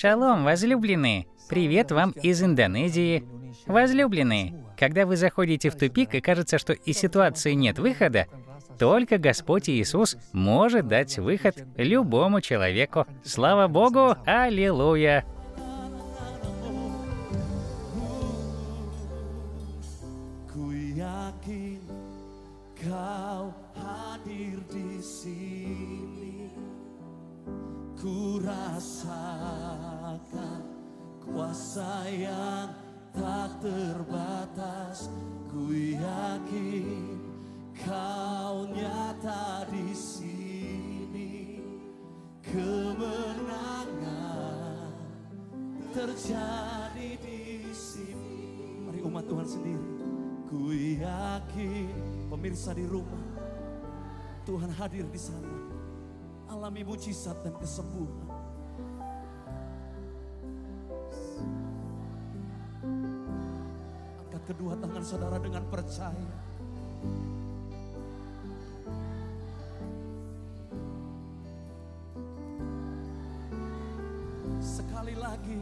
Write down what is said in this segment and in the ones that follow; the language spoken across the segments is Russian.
Шалом, возлюбленные! Привет вам из Индонезии! Возлюбленные, когда вы заходите в тупик и кажется, что из ситуации нет выхода, только Господь Иисус может дать выход любому человеку. Слава Богу! Аллилуйя! Kurasakan kuasa yang tak terbatas, ku yakin kau nyata di sini, kemenangan terjadi di sini. Mari umat Tuhan sendiri, ku yakin pemirsa di rumah, Tuhan hadir di sana. Alami mujizat dan kesembuhan. Angkat kedua tangan saudara dengan percaya. Sekali lagi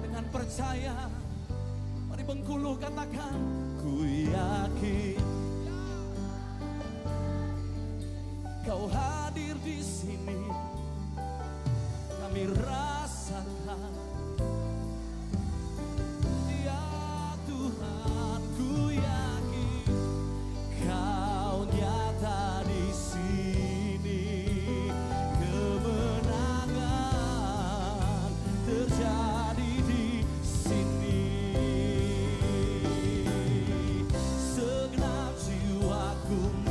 dengan percaya. Mari Bengkulu katakan, ku yakin kau hadir di sini, kami rasakan, ya Tuhan, ku yakin kau nyata di sini, kemenangan terjadi di sini, segenap jiwaku.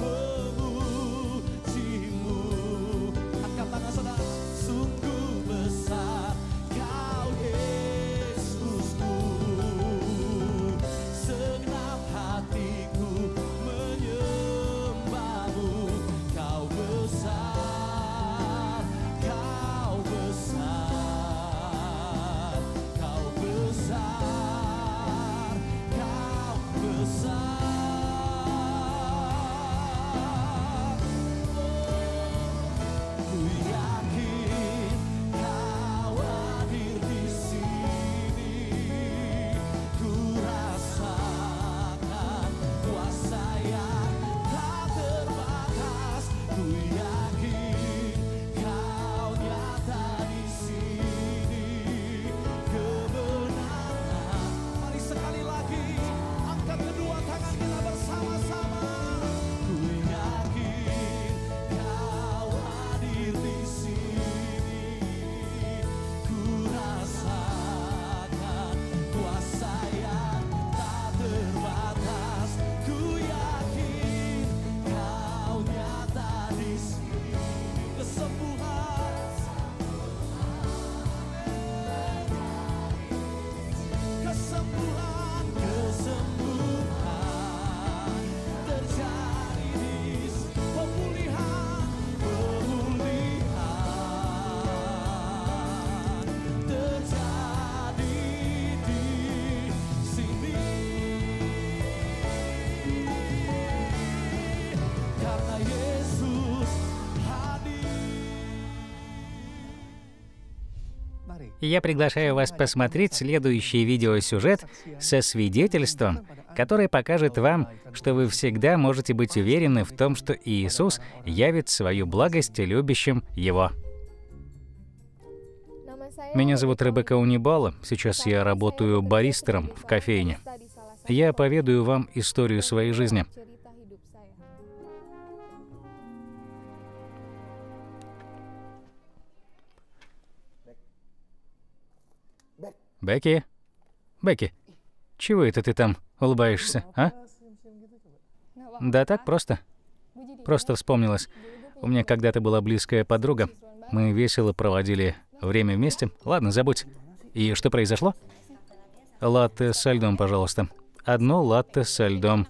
Я приглашаю вас посмотреть следующий видеосюжет со свидетельством, который покажет вам, что вы всегда можете быть уверены в том, что Иисус явит свою благость любящим Его. Меня зовут Ребекка Унибала. Сейчас я работаю баристером в кофейне. Я поведаю вам историю своей жизни. Бекки? Бекки, чего это ты там улыбаешься, а? Да так просто. Просто вспомнилось. У меня когда-то была близкая подруга. Мы весело проводили время вместе. Ладно, забудь. И что произошло? Латте со льдом, пожалуйста. Одно латте со льдом.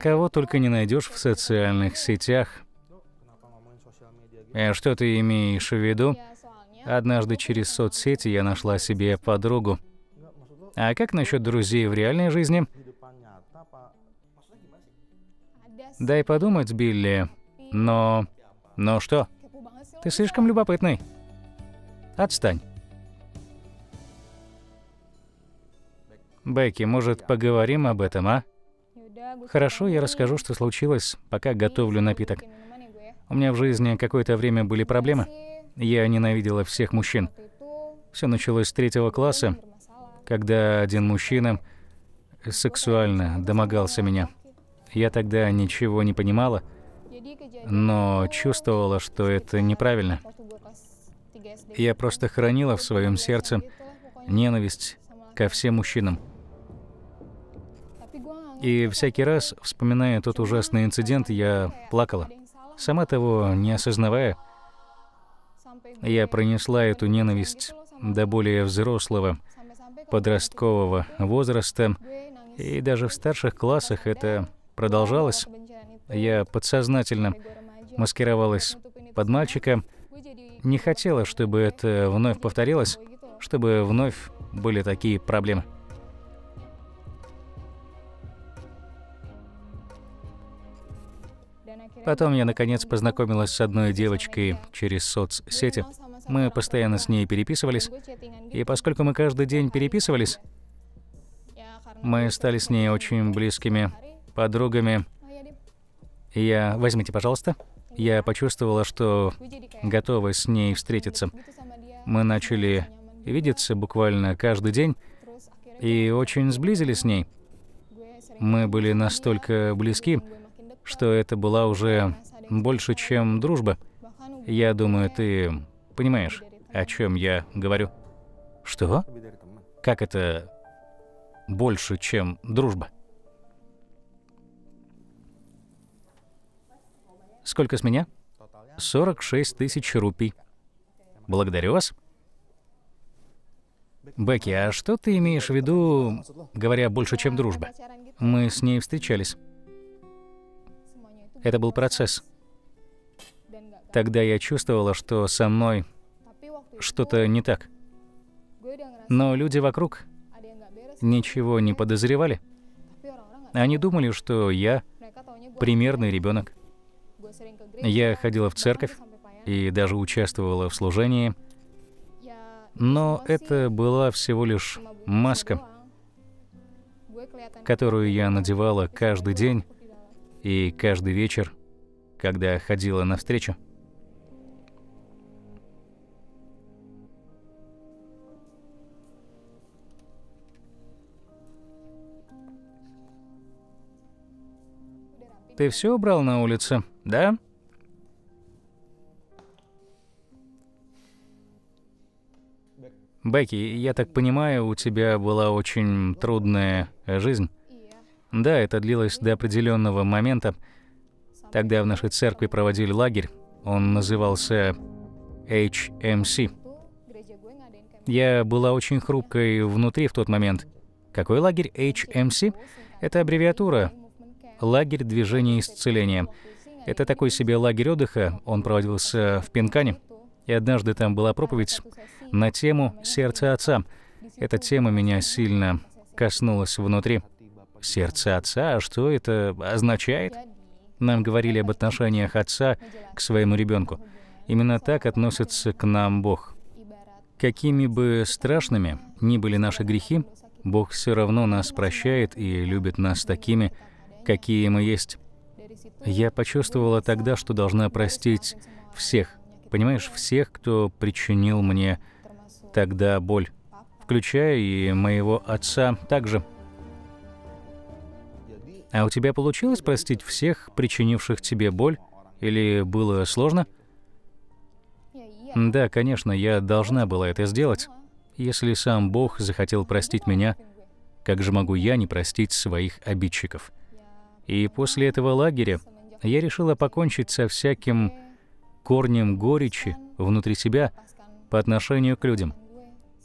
Кого только не найдешь в социальных сетях. Что ты имеешь в виду? Однажды через соцсети я нашла себе подругу. А как насчет друзей в реальной жизни? Дай подумать, Билли. Но что? Ты слишком любопытный. Отстань. Бекки, может, поговорим об этом, а? Хорошо, я расскажу, что случилось, пока готовлю напиток. У меня в жизни какое-то время были проблемы. Я ненавидела всех мужчин. Все началось с 3-го класса, когда один мужчина сексуально домогался меня. Я тогда ничего не понимала, но чувствовала, что это неправильно. Я просто хранила в своем сердце ненависть ко всем мужчинам. И всякий раз, вспоминая тот ужасный инцидент, я плакала. Сама того не осознавая, я пронесла эту ненависть до более взрослого, подросткового возраста, и даже в старших классах это продолжалось. Я подсознательно маскировалась под мальчика, не хотела, чтобы это вновь повторилось, чтобы вновь были такие проблемы. Потом я, наконец, познакомилась с одной девочкой через соцсети. Мы постоянно с ней переписывались, и поскольку мы каждый день переписывались, мы стали с ней очень близкими подругами. Я... Возьмите, пожалуйста. Я почувствовала, что готова с ней встретиться. Мы начали видеться буквально каждый день и очень сблизились с ней. Мы были настолько близки, что это была уже больше, чем дружба. Я думаю, ты понимаешь, о чем я говорю. Что? Как это больше, чем дружба? Сколько с меня? 46 000 рупий. Благодарю вас. Бекки, а что ты имеешь в виду, говоря больше, чем дружба? Мы с ней встречались. Это был процесс. Тогда я чувствовала, что со мной что-то не так. Но люди вокруг ничего не подозревали. Они думали, что я примерный ребенок. Я ходила в церковь и даже участвовала в служении. Но это была всего лишь маска, которую я надевала каждый день и каждый вечер, когда ходила на встречу. Ты все убрал на улице, да? Бекки, я так понимаю, у тебя была очень трудная жизнь. Да, это длилось до определенного момента. Тогда в нашей церкви проводили лагерь. Он назывался HMC. Я была очень хрупкой внутри в тот момент. Какой лагерь? HMC? Это аббревиатура. Лагерь движения исцеления. Это такой себе лагерь отдыха. Он проводился в Пинкане. И однажды там была проповедь на тему «Сердце Отца». Эта тема меня сильно коснулась внутри. Сердце Отца, а что это означает? Нам говорили об отношениях Отца к своему ребенку. Именно так относится к нам Бог. Какими бы страшными ни были наши грехи, Бог все равно нас прощает и любит нас такими, какие мы есть. Я почувствовала тогда, что должна простить всех, понимаешь, всех, кто причинил мне тогда боль, включая и моего отца также. А у тебя получилось простить всех, причинивших тебе боль? Или было сложно? Да, конечно, я должна была это сделать. Если сам Бог захотел простить меня, как же могу я не простить своих обидчиков? И после этого лагеря я решила покончить со всяким корнем горечи внутри себя по отношению к людям,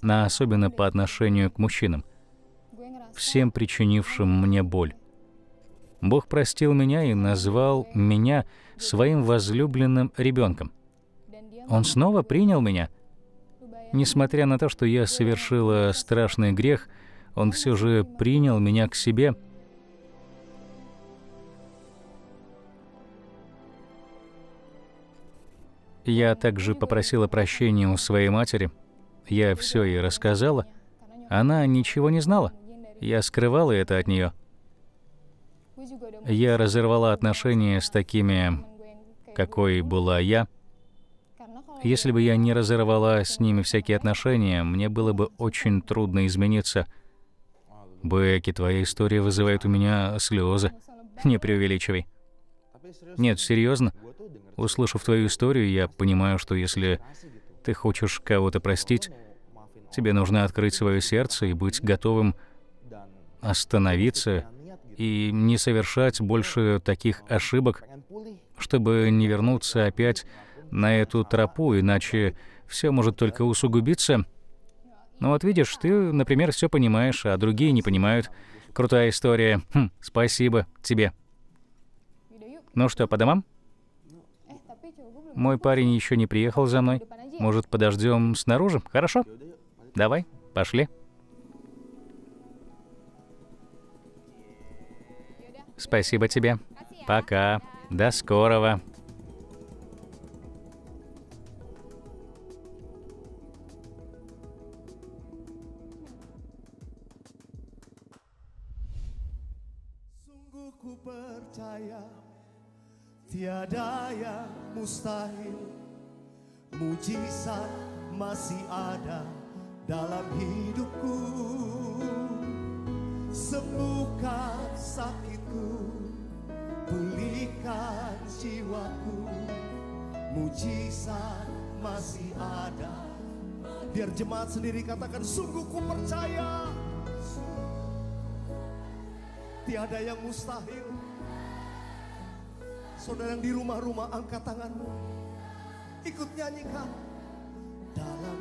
а особенно по отношению к мужчинам, всем причинившим мне боль. Бог простил меня и назвал меня своим возлюбленным ребенком. Он снова принял меня. Несмотря на то, что я совершила страшный грех, Он все же принял меня к себе. Я также попросила прощения у своей матери. Я все ей рассказала. Она ничего не знала. Я скрывала это от нее. Я разорвала отношения с такими, какой была я. Если бы я не разорвала с ними всякие отношения, мне было бы очень трудно измениться. Бекки, твоя история вызывает у меня слезы. Не преувеличивай. Нет, серьезно. Услышав твою историю, я понимаю, что если ты хочешь кого-то простить, тебе нужно открыть свое сердце и быть готовым остановиться и не совершать больше таких ошибок, чтобы не вернуться опять на эту тропу, иначе все может только усугубиться. Ну вот видишь, ты, например, все понимаешь, а другие не понимают. Крутая история. Спасибо тебе. Ну что, по домам? Мой парень еще не приехал за мной. Может, подождем снаружи? Хорошо? Давай, пошли. Спасибо тебе. Пока. До скорого. Tiada yang mustahil, mujizat masih ada dalam hidupku. Sembuhkan sakitku, pulihkan jiwaku. Mujizat masih ada. Biar jemaat sendiri katakan, sungguh ku percaya. Tiada yang mustahil. Saudara yang di rumah-rumah, angkat tanganmu, ikut nyanyikan. Dalam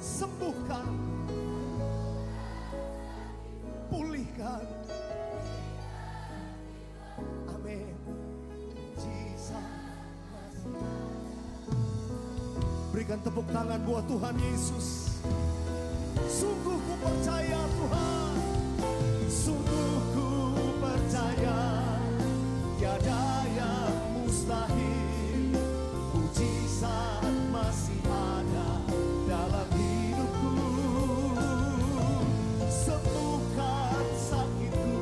sembuhkan, pulihkan. Amin. Berikan tepuk tangan buat Tuhan Yesus. Sungguh ku percaya Tuhan, sungguh ku percaya. Tiada yang mustahil, mujizat masih ada dalam hidupku. Sembuhkan sakitku,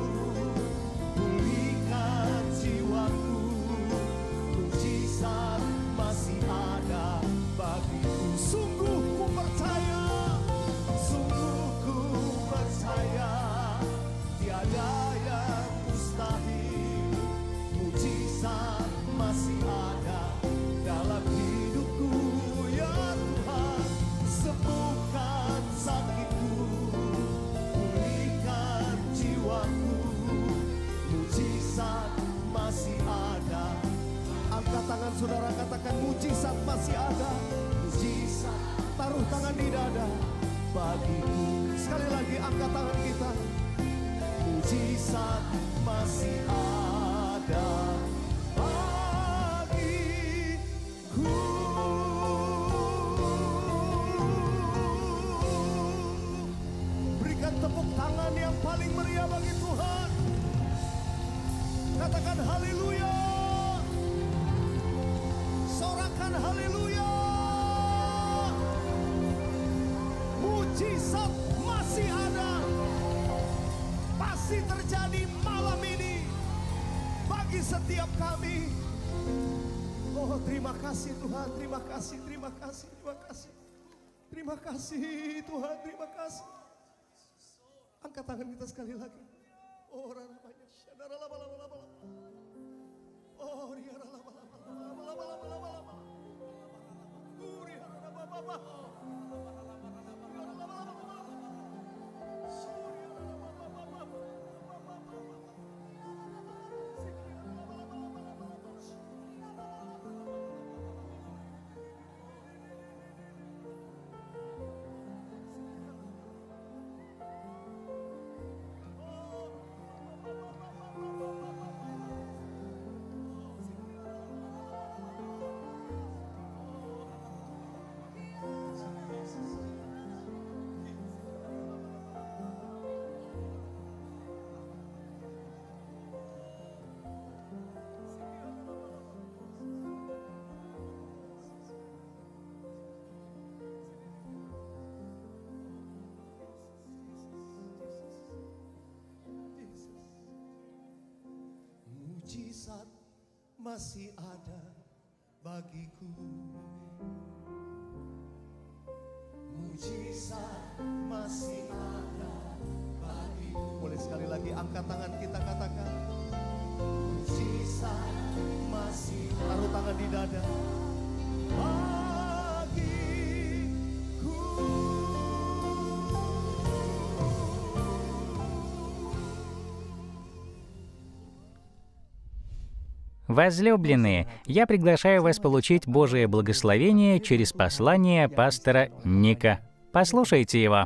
pulihkan jiwaku. Mujizat masih ada bagiku. Sungguh ku percaya, sungguh ku percaya. Tiada yang mustahil. Masih ada dalam hidupku, ya Tuhan. Sembuhkan sakitku, pulihkan jiwaku. Mujizat masih ada. Angkat tangan saudara, katakan mujizat masih ada. Mujizat, taruh tangan di dada bagiku. Sekali lagi angkat tangan kita. Mujizat masih ada. Tangan yang paling meriah bagi Tuhan. Katakan haleluya. Sorakan haleluya. Mujizat masih ada. Pasti terjadi malam ini bagi setiap kami. Oh, terima kasih Tuhan, terima kasih, terima kasih, terima kasih. Terima kasih Tuhan, terima kasih. Angkat tangan kita sekali lagi. Oh, ramanya. Syadara laba laba laba. Oh, ria laba laba laba laba laba laba. Ria laba laba. mujizat masih ada bagiku. Mujizat masih ada bagiku. Boleh sekali lagi angkat tangan kita katakan. Mujizat masih ada. Taruh tangan di dada. Возлюбленные, я приглашаю вас получить Божие благословение через послание пастора Ника. Послушайте его.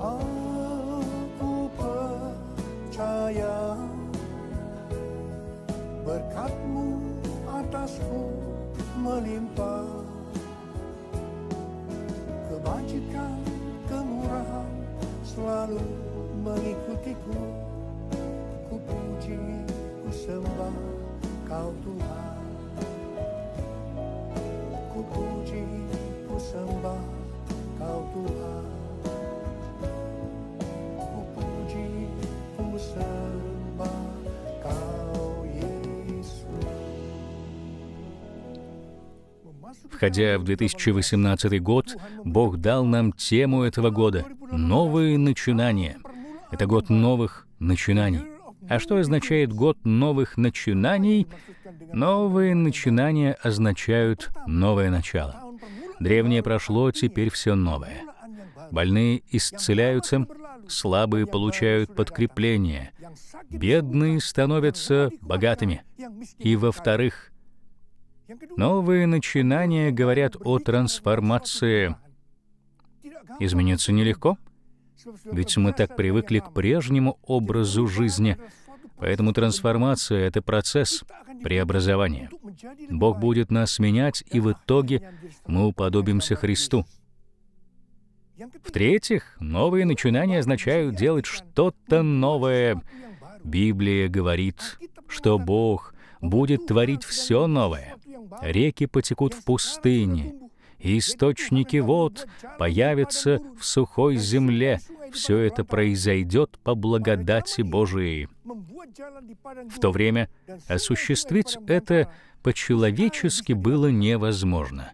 Aku percaya berkatmu atasku melimpah. Kebajikan, kemurahan selalu mengikutiku. Ku puji, ku sembah Kau Tuhan. Ku sembah Kau Tuhan, ku puji, ku sembah Kau Иисус. Входя в 2018 год, Бог дал нам тему этого года — новые начинания. Это год новых начинаний. А что означает год новых начинаний? Новые начинания означают новое начало. Древнее прошло, теперь все новое. Больные исцеляются, слабые получают подкрепление, бедные становятся богатыми. И во-вторых, новые начинания говорят о трансформации. Измениться нелегко, ведь мы так привыкли к прежнему образу жизни. Поэтому трансформация — это процесс преобразования. Бог будет нас менять, и в итоге мы уподобимся Христу. В-третьих, новые начинания означают делать что-то новое. Библия говорит, что Бог будет творить все новое. Реки потекут в пустыне, и источники вод появятся в сухой земле. Все это произойдет по благодати Божией. В то время осуществить это по-человечески было невозможно.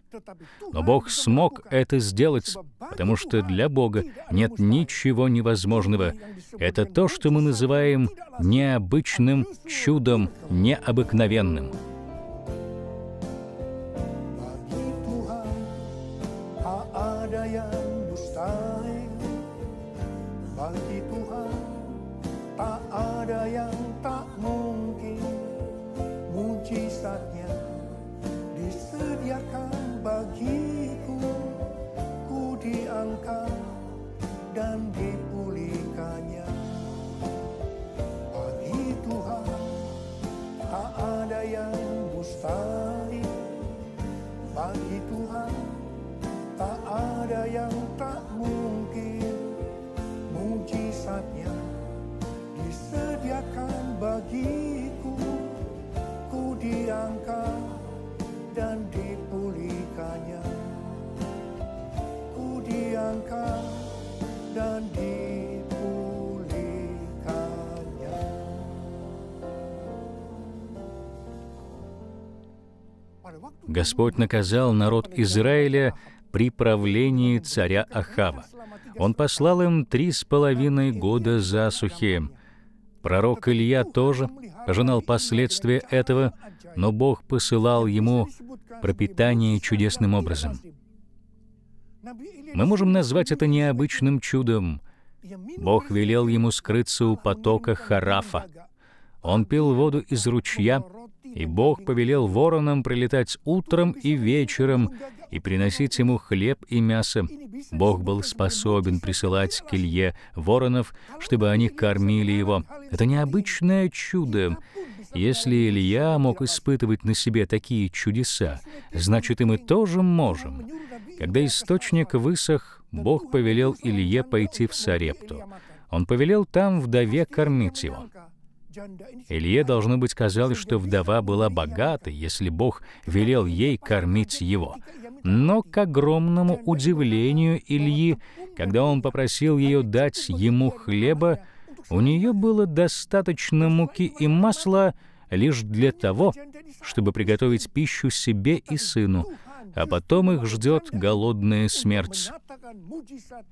Но Бог смог это сделать, потому что для Бога нет ничего невозможного. Это то, что мы называем необычным чудом, необыкновенным. Dan dipulihkannya bagi Tuhan, tak ada yang mustahil. Bagi Tuhan, tak ada yang tak mungkin. Mujizatnya disediakan bagiku, ku diangkat dan dipulihkannya, ku diangkat. Dan dipulihkannya. Господь наказал народ Израиля при правлении царя Ахава. Он послал им 3,5 года засухи. Пророк Илия тоже пожинал последствия этого, но Бог посылал ему пропитание чудесным образом. Мы можем назвать это необычным чудом. Бог велел ему скрыться у потока Харафа. Он пил воду из ручья, и Бог повелел воронам прилетать утром и вечером и приносить ему хлеб и мясо. Бог был способен присылать к Илье воронов, чтобы они кормили его. Это необычное чудо. Если Илия мог испытывать на себе такие чудеса, значит, и мы тоже можем. Когда источник высох, Бог повелел Илие пойти в Сарепту. Он повелел там вдове кормить его. Илие, должно быть, казалось, что вдова была богата, если Бог велел ей кормить его. Но к огромному удивлению Ильи, когда он попросил ее дать ему хлеба, у нее было достаточно муки и масла лишь для того, чтобы приготовить пищу себе и сыну, а потом их ждет голодная смерть.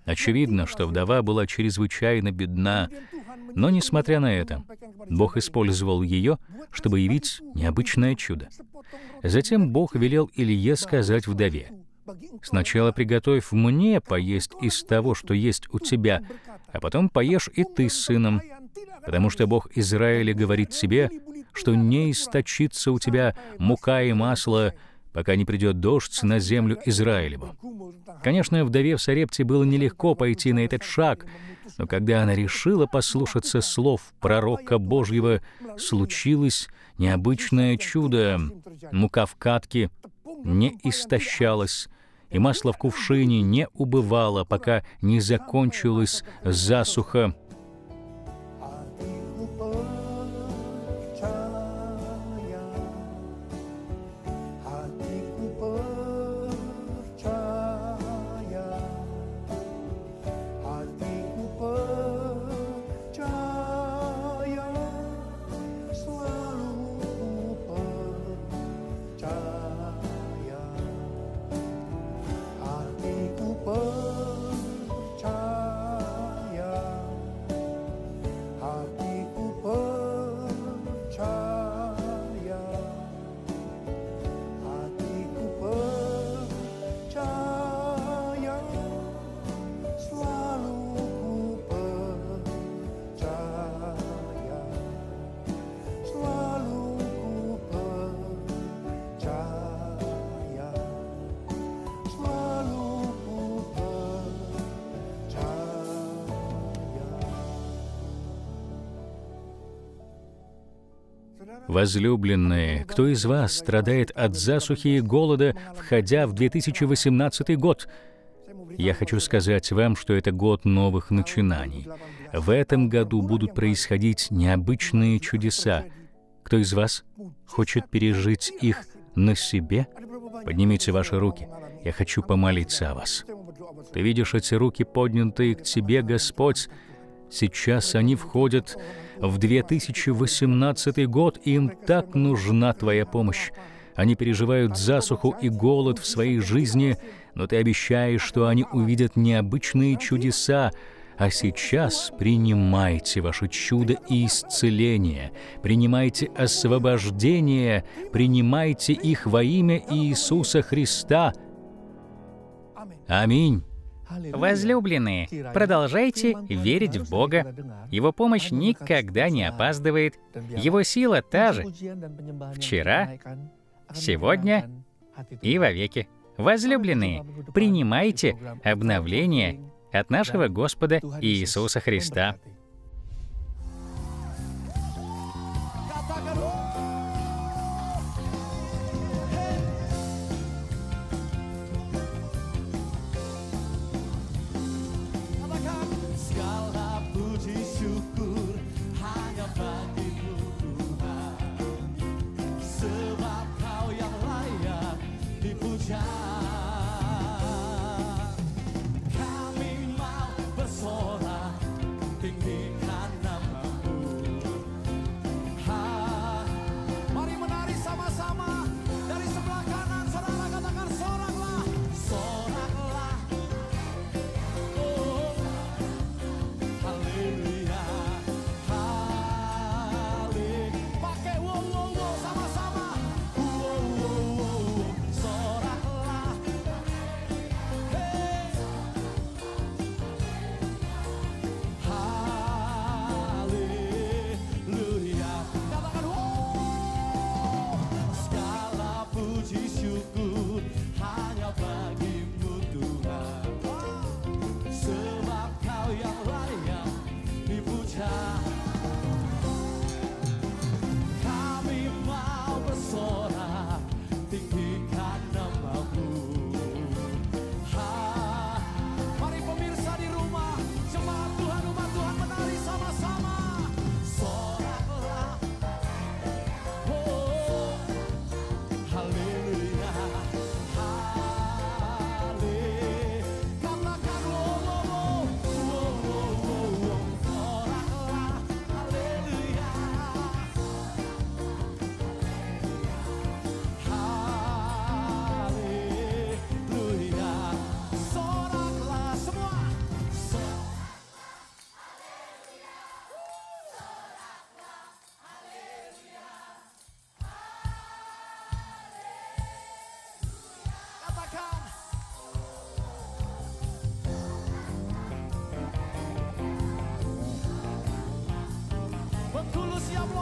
Очевидно, что вдова была чрезвычайно бедна, но, несмотря на это, Бог использовал ее, чтобы явить необычное чудо. Затем Бог велел Илие сказать вдове: «Сначала приготовь мне поесть из того, что есть у тебя, а потом поешь и ты с сыном, потому что Бог Израиля говорит тебе, что не источится у тебя мука и масло, пока не придет дождь на землю Израилеву». Конечно, вдове в Сарепте было нелегко пойти на этот шаг, но когда она решила послушаться слов пророка Божьего, случилось необычное чудо. Мука в катке не истощалась, и масло в кувшине не убывало, пока не закончилась засуха. Возлюбленные, кто из вас страдает от засухи и голода, входя в 2018 год? Я хочу сказать вам, что это год новых начинаний. В этом году будут происходить необычные чудеса. Кто из вас хочет пережить их на себе? Поднимите ваши руки. Я хочу помолиться о вас. Ты видишь эти руки, поднятые к тебе, Господь. Сейчас они входят в 2018 год, и им так нужна твоя помощь. Они переживают засуху и голод в своей жизни, но ты обещаешь, что они увидят необычные чудеса. А сейчас принимайте ваше чудо и исцеление, принимайте освобождение, принимайте их во имя Иисуса Христа. Аминь. Возлюбленные, продолжайте верить в Бога. Его помощь никогда не опаздывает. Его сила та же. Вчера, сегодня и вовеки. Возлюбленные, принимайте обновление от нашего Господа Иисуса Христа. Kami mau bersorak tinggi. Betul siap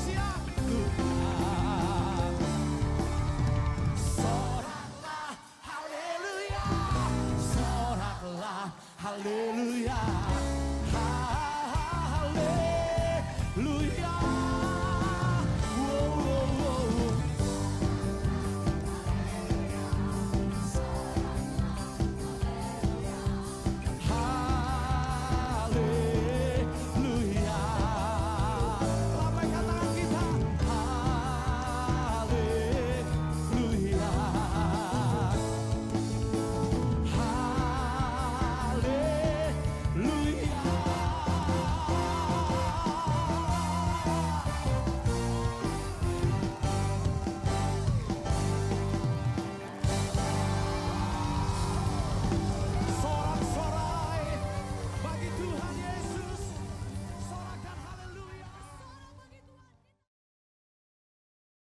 siap Tuhan. Soraklah, haleluya. Soraklah, haleluya.